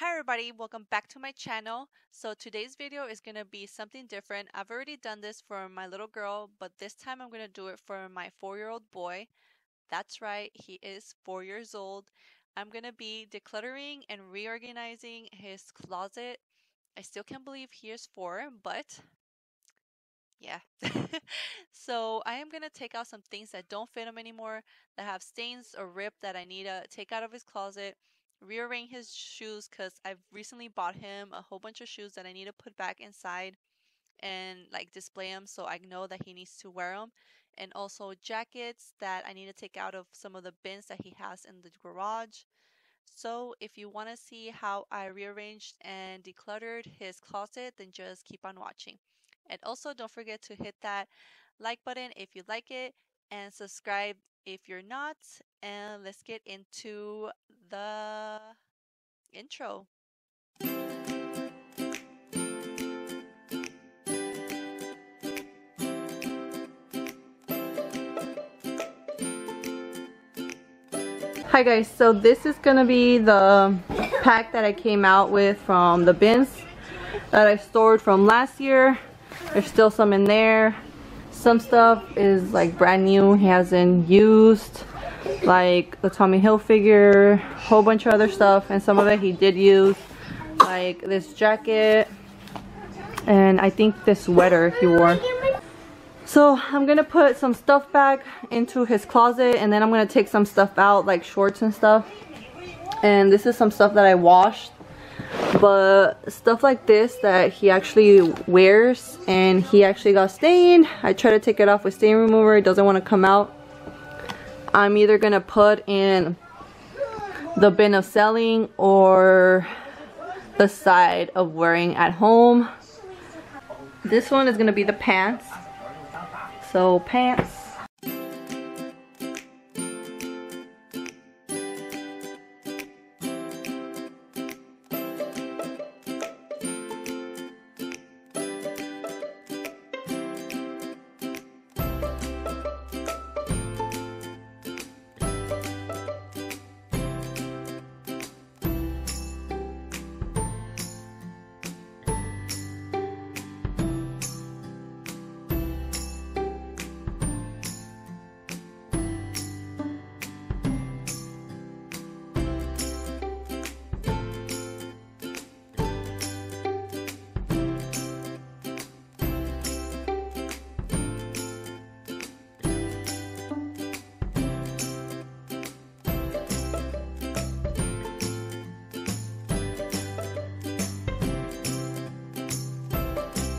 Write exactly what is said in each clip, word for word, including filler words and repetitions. Hi everybody, welcome back to my channel. So today's video is going to be something different. I've already done this for my little girl, but this time I'm going to do it for my four-year-old boy. That's right, he is four years old. I'm going to be decluttering and reorganizing his closet. I still can't believe he is four, but yeah. So I am going to take out some things that don't fit him anymore, that have stains or ripped that I need to take out of his closet. Rearrange his shoes because I've recently bought him a whole bunch of shoes that I need to put back inside and like display them so I know that he needs to wear them, and also jackets that I need to take out of some of the bins that he has in the garage. So if you want to see how I rearranged and decluttered his closet, then just keep on watching, and also don't forget to hit that like button if you like it and subscribe if you're not, and let's get into the intro. Hi guys, so this is gonna be the pack that I came out with from the bins that I stored from last year. There's still some in there. Some stuff is like brand new, he hasn't used, like the Tommy Hilfiger, whole bunch of other stuff, and some of it he did use, like this jacket, and I think this sweater he wore. So I'm gonna put some stuff back into his closet, and then I'm gonna take some stuff out, like shorts and stuff. And this is some stuff that I washed, but stuff like this that he actually wears and he actually got stained. I try to take it off with stain remover, it doesn't want to come out. I'm either gonna put in the bin of selling or the side of wearing at home. This one is gonna be the pants. So pants.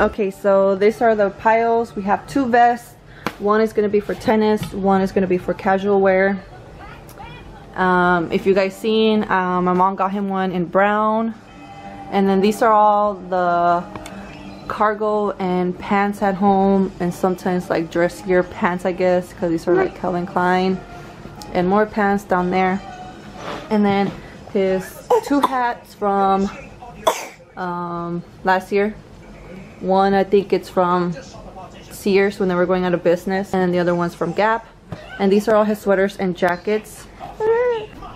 Okay, so these are the piles. We have two vests. One is going to be for tennis, one is going to be for casual wear. Um, if you guys seen, um, my mom got him one in brown. And then these are all the cargo and pants at home, and sometimes like dressier pants, I guess, because these are like Calvin Klein. And more pants down there. And then his two hats from um, last year. One, I think it's from Sears when they were going out of business, and the other one's from Gap. And these are all his sweaters and jackets.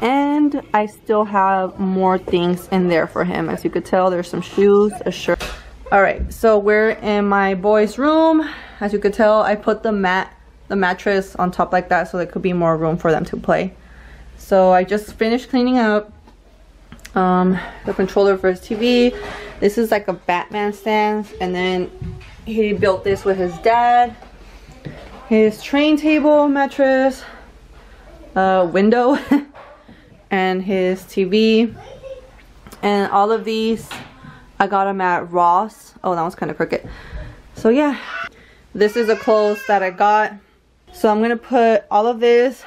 And I still have more things in there for him. As you could tell, there's some shoes, a shirt. Alright, so we're in my boy's room. As you could tell, I put the mat, the mattress on top like that so there could be more room for them to play. So I just finished cleaning up um, the controller for his T V. This is like a Batman stand, and then he built this with his dad. His train table, mattress, uh, window, and his T V. And all of these, I got them at Ross. Oh, that one's kind of crooked. So yeah, this is the clothes that I got. So I'm gonna put all of this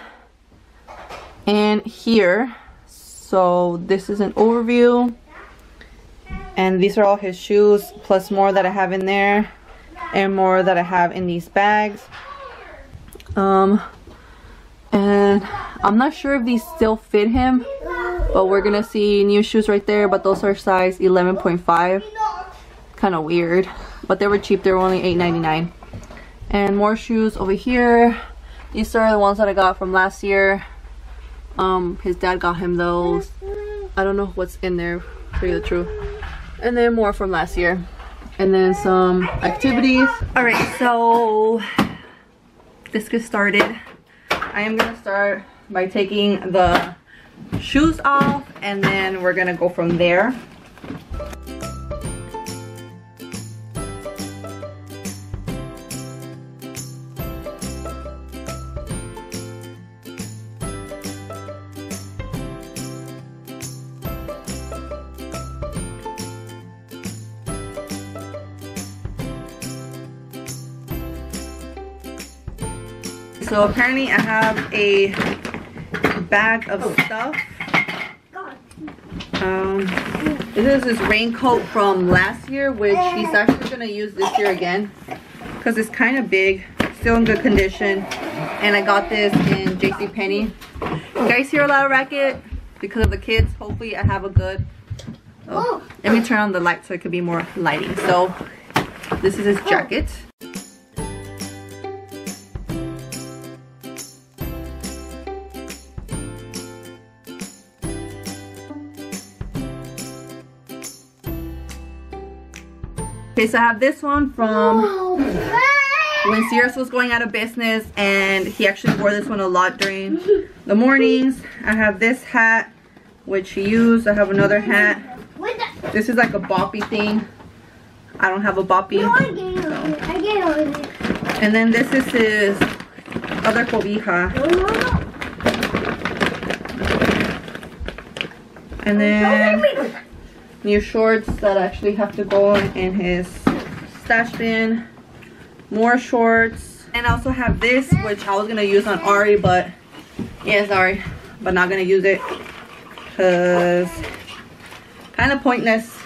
in here. So this is an overview. And these are all his shoes, plus more that I have in there, and more that I have in these bags. Um, and I'm not sure if these still fit him, but we're gonna see new shoes right there, but those are size eleven point five. Kind of weird, but they were cheap, they were only eight ninety-nine. And more shoes over here. These are the ones that I got from last year. Um, his dad got him those. I don't know what's in there. tell you the truth. And then more from last year. And then some activities. Alright, so let's get started. I am gonna start by taking the shoes off, and then we're gonna go from there. So apparently I have a bag of stuff. Um, this is this raincoat from last year, which he's actually gonna use this year again, because it's kind of big, still in good condition. And I got this in JCPenney. You guys hear a lot of racket because of the kids. Hopefully I have a good, oh, let me turn on the light so it could be more lighting. So this is his jacket. Okay, so I have this one from when Sears was going out of business, and he actually wore this one a lot during the mornings. I have this hat, which he used. I have another hat. This is like a boppy thing. I don't have a boppy. So. And then this is his other cobija. And then new shorts that actually have to go in his stash bin. More shorts. And I also have this, which I was going to use on Ari, but yeah, sorry, but not going to use it because kind of pointless.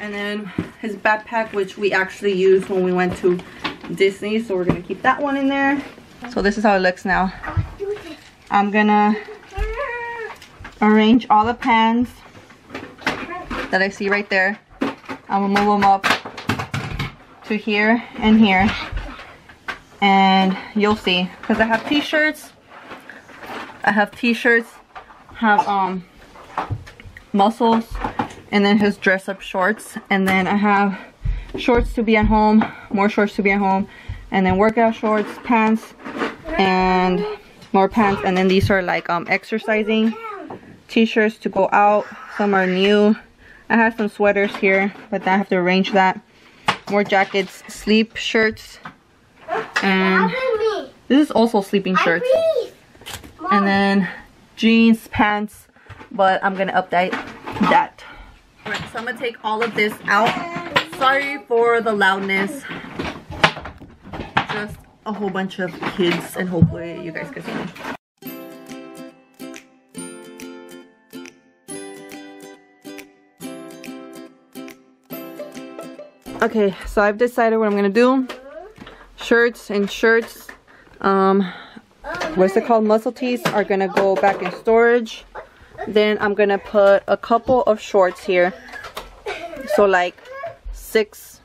And then his backpack, which we actually used when we went to Disney, so we're going to keep that one in there. So this is how it looks now. I'm going to arrange all the pans that I see right there. I'm gonna move them up to here and here, and you'll see, because I have t-shirts, I have t-shirts, have um muscles, and then his dress-up shorts, and then I have shorts to be at home, more shorts to be at home, and then workout shorts, pants, and more pants, and then these are like um exercising t-shirts to go out. Some are new. I have some sweaters here, but I have to arrange that. More jackets, sleep shirts, and this is also sleeping shirts. And then jeans, pants, but I'm gonna update that. Alright, so I'm gonna take all of this out. Sorry for the loudness. Just a whole bunch of kids, and hopefully you guys can see me. Okay, so I've decided what I'm gonna do. Shirts and shirts, um, what's it called, muscle tees are gonna go back in storage. Then I'm gonna put a couple of shorts here. So like six,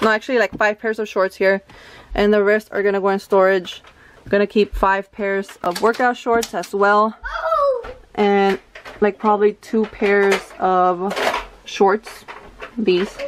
no actually like five pairs of shorts here. And the rest are gonna go in storage. I'm gonna keep five pairs of workout shorts as well. And like probably two pairs of shorts, these.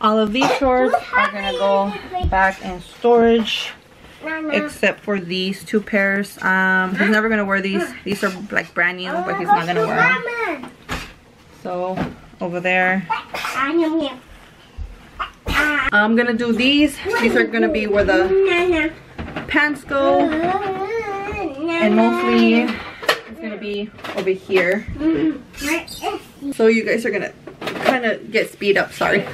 All of these shorts are gonna go back in storage, except for these two pairs. Um, he's never gonna wear these. These are like brand new, but he's not gonna wear them. So over there, I'm gonna do these. These are gonna be where the pants go, and mostly it's gonna be over here. So you guys are gonna kind of get speed up. Sorry.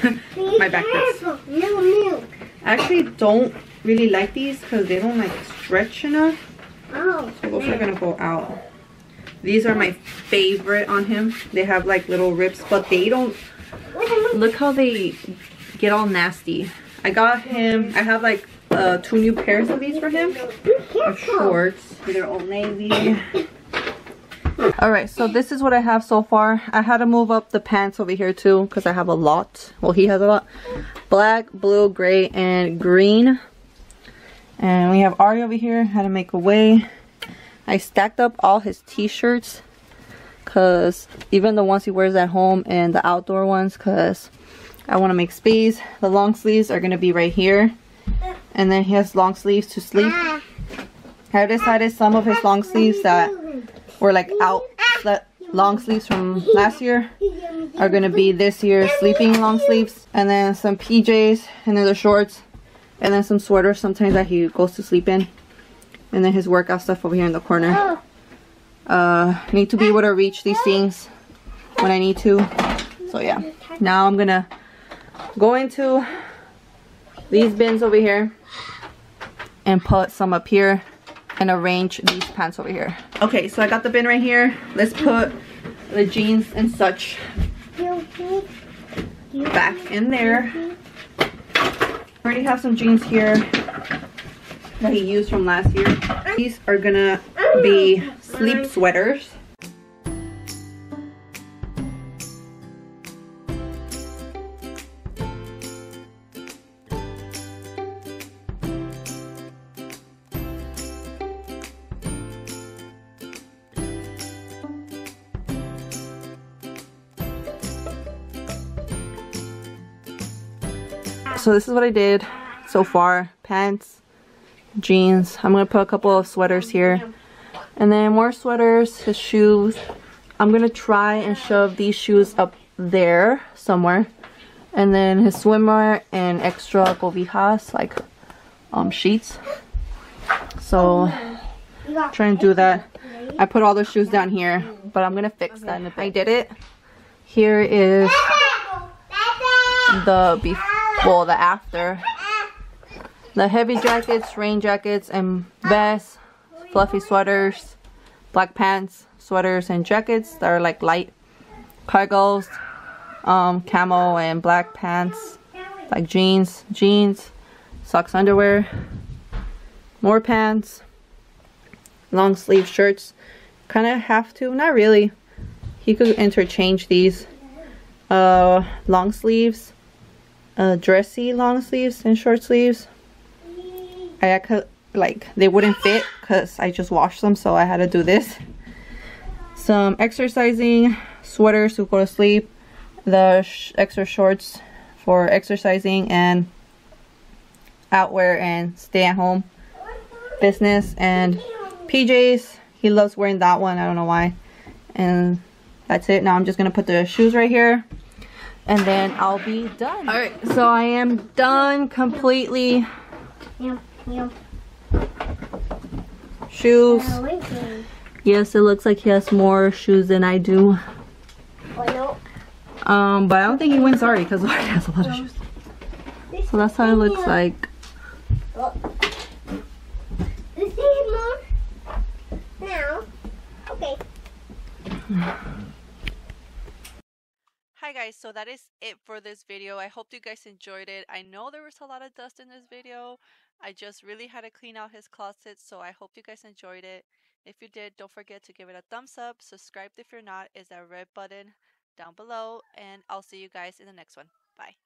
My back hurts. I actually don't really like these because they don't like stretch enough. Oh, so those are gonna go out. These are my favorite on him. They have like little rips, but they don't look how they get all nasty. I got him, I have like uh, two new pairs of these for him. Of shorts. They're Old Navy. Alright, so this is what I have so far. I had to move up the pants over here too because I have a lot. Well, he has a lot. Black, blue, gray, and green. And we have Ari over here. Had to make a way. I stacked up all his t-shirts, because even the ones he wears at home and the outdoor ones, because I want to make space. The long sleeves are going to be right here, and then he has long sleeves to sleep. I decided some of his long sleeves that were like out that long sleeves from last year are going to be this year's sleeping long sleeves, and then some P Js, and then the shorts, and then some sweaters sometimes that he goes to sleep in, and then his workout stuff over here in the corner. Uh, I need to be able to reach these things when I need to. So yeah, now I'm gonna go into these bins over here and put some up here and arrange these pants over here. Okay, so I got the bin right here. Let's put the jeans and such back in there. I already have some jeans here that he used from last year. These are gonna be sleep sweaters. So this is what I did so far. Pants, jeans. I'm gonna put a couple of sweaters here. And then more sweaters, his shoes. I'm gonna try and shove these shoes up there somewhere. And then his swimwear and extra cobijas, like um, sheets. So try and do that. I put all the shoes down here, but I'm gonna fix that in a bit. I did it. Here is the before, well, the after. The heavy jackets, rain jackets, and vests. Fluffy sweaters, black pants, sweaters, and jackets that are like light. Cargos, um, camo and black pants, like jeans, jeans, socks, underwear, more pants, long sleeve shirts. Kind of have to, not really. He could interchange these. Uh, long sleeves, uh, dressy long sleeves and short sleeves. I, I could. Like they wouldn't fit because I just washed them, so I had to do this. Some exercising sweaters to go to sleep, the sh extra shorts for exercising and outwear and stay at home business, and P Js. He loves wearing that one, I don't know why. And that's it. Now I'm just gonna put the shoes right here, and then I'll be done. All right, so I am done completely. Yeah, yeah. Shoes. Yes, it looks like he has more shoes than I do. Um, but I don't think he wins already because Ari has a lot of shoes. So that's how it looks like. Now, okay. Hi guys, so that is it for this video. I hope you guys enjoyed it. I know there was a lot of dust in this video. I just really had to clean out his closet, so I hope you guys enjoyed it. If you did, don't forget to give it a thumbs up. Subscribe if you're not, is that red button down below, and I'll see you guys in the next one. Bye.